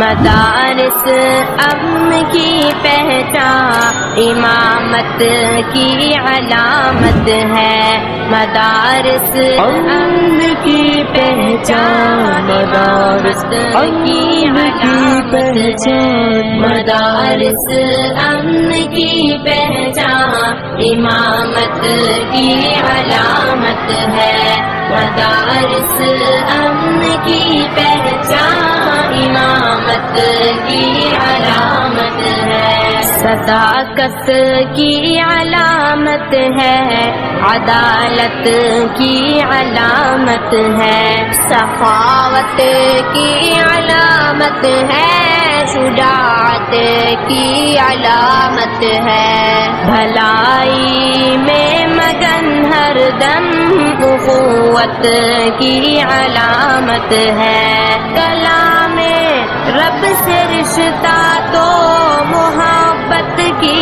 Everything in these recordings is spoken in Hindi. मदारिस अम्म की पहचान इमामत की अलामत है। मदारिस अम्म की पहचान मदारिस की पहचान मदारिस अम्म की पहचान इमामत की अलामत है। मदारिस अम्न की पहचान इमामत की अलामत है। सदाकत की अलामत है, अदालत की अलामत है, सखावत की अलामत है, शुजाअत की अलामत है। भलाई में मगन हरदम उखुव्वत की अलामत है। कलाम रब से रिश्ता तो मोहब्बत की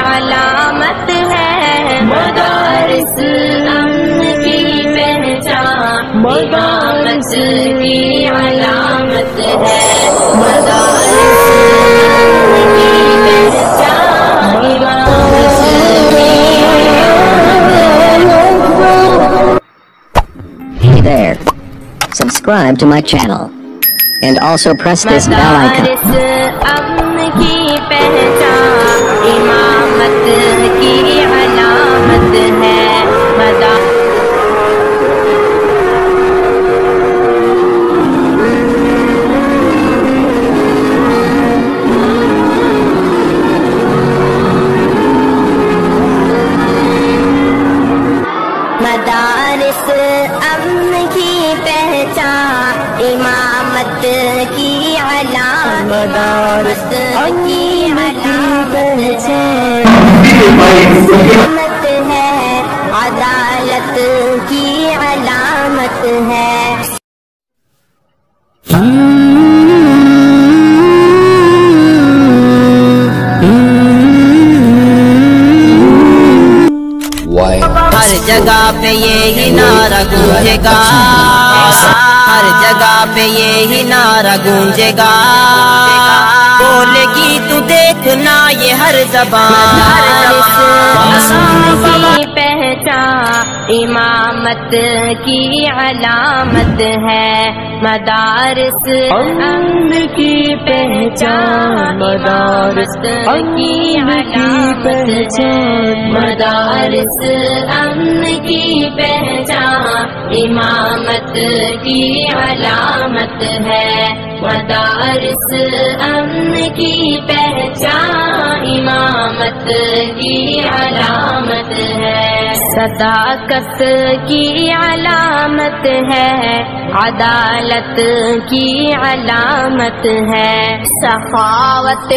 अलामत है। मदारिस अम्न की पहचान मदारिस की अलामत है। Hey there, subscribe to my channel and also press this bell icon. मदारिस अम्न की पहचान इमामत की अलामत मदारिस की अलामत है। अदालत की अलामत है। हर जगह पे यही नारा गूंजेगा, हर जगह पे यही नारा गूंजेगा, बोलेगी तू देखना ये हर ज़बान। पहचान इमामत की अलामत है। मदारिस अम्न की पहचान मदारिस की पहचान मदारिस अम्न की पहचान इमामत की अलामत है। मदारिस अम्न की पहचान इमामत की अलामत है। सदाकत की अलामत है, अदालत की अलामत है, सखावत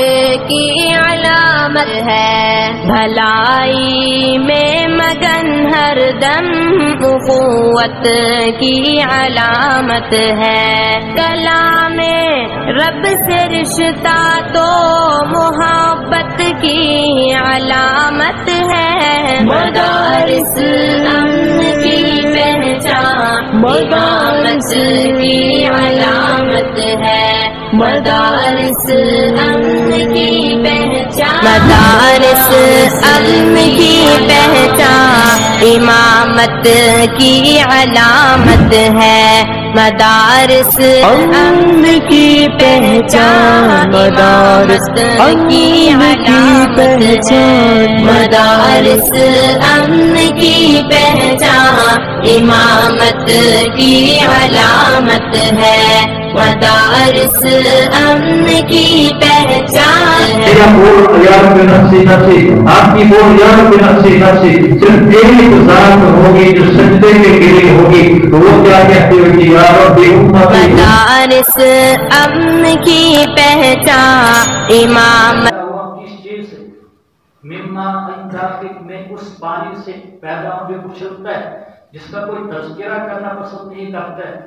की अलामत है, भलाई में मगन हरदम उखुव्वत की अलामत है। कलाम रब से रिश्ता तो मोहब्बत की अलामत है। मदारिस अम्न की पहचान इमामत की अलामत है। मदारिस अम्न की पहचान मदारिस अम्न की पहचान इमामत की अलामत है। मदारिस अम्न की पहचान मदारिस की पहचान मदारिस अम्न की पहचान इमामत की अलामत है। मदारिस अम्न की पहचान तेरा बोल यार पे नफसी नफसी आपकी बोल यार पे नफसी नफसी सिर्फ तेरी गुजारत होगी जो सजदे के लिए होगी वो क्या कहते होगी यार और बेहूमा। मदारिस अम्न की पहचान इमाम मिम्मा में उस पानी से पैदा हुए उछलता है जिसका कोई तज़किरा करना पसंद नहीं करता है।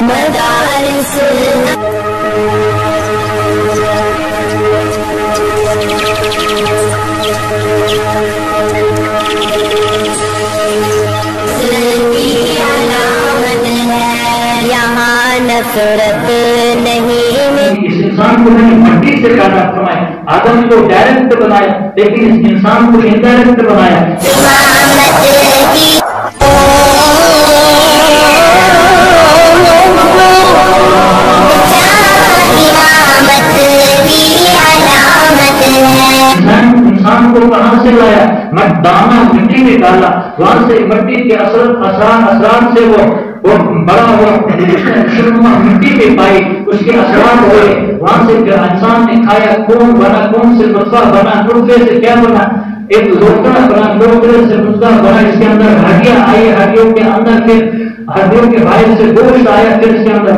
यहाँ नफरत नहीं। इस इंसान को नहीं मट्टी से काटा फरमाया, आदम को डायरेक्ट बनाया, लेकिन इस इंसान को इनडायरेक्ट बनाया। इंसान को कहां से लाया? दाना मिट्टी में डाला, वहां से मिट्टी के असरार से वो बड़ा हुआ, शुरुआत मिट्टी में पाई, उसके असरार हुए, वहां से इंसान ने खाया। कौन बना, कौन से नुस्खा बना, नुस्खे से क्या बना? एक लोटा बना, लोटे से नुस्खा बना, इसके अंदर हड्डियां आई, हड्डियों के अंदर फिर हड्डियों के भाई से गोश्त आया, फिर इसके अंदर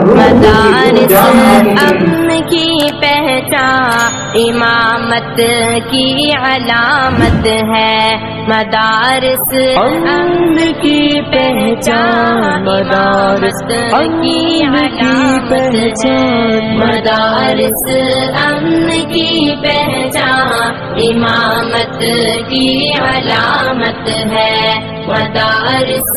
इमामत की अलामत है। मदारस अम्न की पहचान, मदारस की पहचान, मदारस अम्न की पहचान, इमामत की अलामत है। मदारस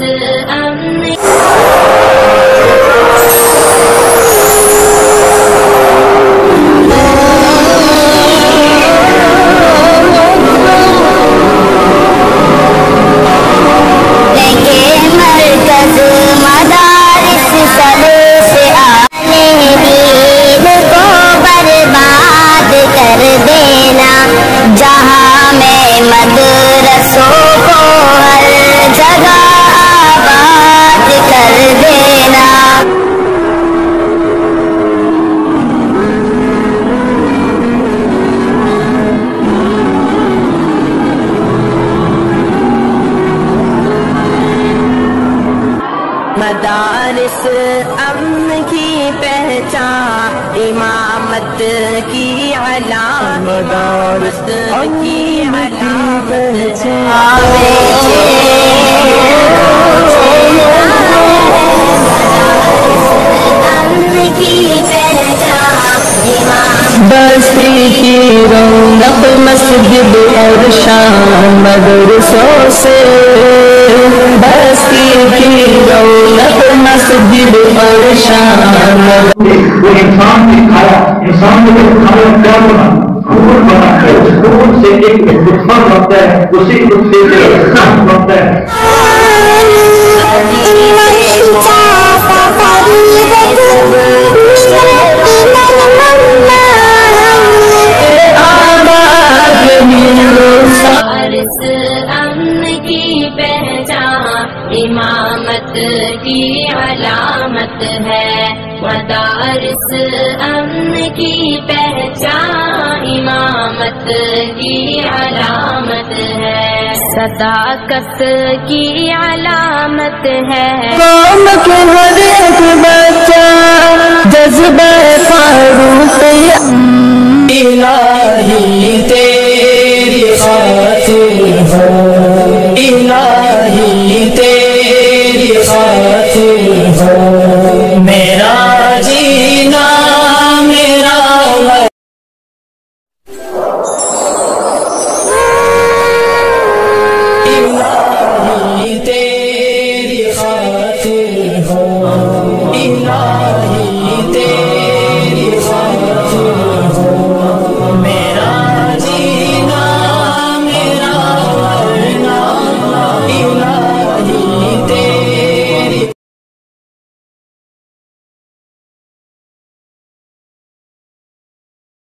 मदारिस अम्न की पहचान, इमामत की अलामत, मदारिस की पहचान। बस्ती की रौनक, मस्जिद और शान, मदरसों से बस्ती की रौनक, मस्जिद और शान। वो इंसान ने खाया, इंसान ने खाया क्या बना? खून बना है। उस खून से एक गुस्सा बनता है, उसी गुस्से से इंसान बनता है। की पहचान, इमामत की अलामत है। मदारिस अम्न की पहचान, इमामत की अलामत है। सदाकत की अलामत है। कौम के हर एक बच्चा जज्बे फारूक़ी इलाही